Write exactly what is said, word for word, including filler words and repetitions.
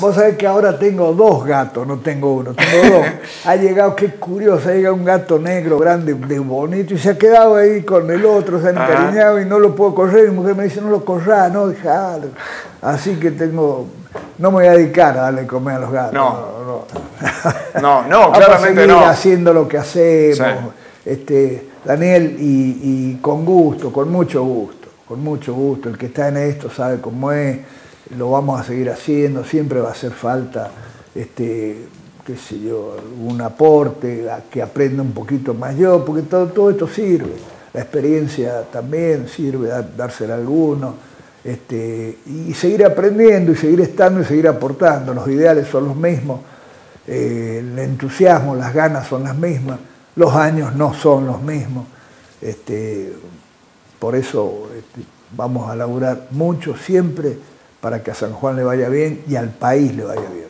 Vos sabés que ahora tengo dos gatos, no tengo uno, tengo dos. Ha llegado, qué curioso, ha llegado un gato negro, grande, de bonito, y se ha quedado ahí con el otro, se ha encariñado y no lo puedo correr. Y mi mujer me dice, no lo corrás, no, dejalo. Así que tengo... No me voy a dedicar a darle comer a los gatos. No, no, no, no claramente no. Haciendo lo que hacemos. Sí. Este, Daniel, y, y con gusto, con mucho gusto, con mucho gusto. El que está en esto sabe cómo es. Lo vamos a seguir haciendo, siempre va a hacer falta, este, qué sé yo, un aporte, a que aprenda un poquito más yo, porque todo, todo esto sirve. La experiencia también sirve, dársela a alguno, este, y seguir aprendiendo, y seguir estando, y seguir aportando. Los ideales son los mismos, eh, el entusiasmo, las ganas son las mismas, los años no son los mismos. Este, por eso este, vamos a laburar mucho siempre, para que a San Juan le vaya bien y al país le vaya bien.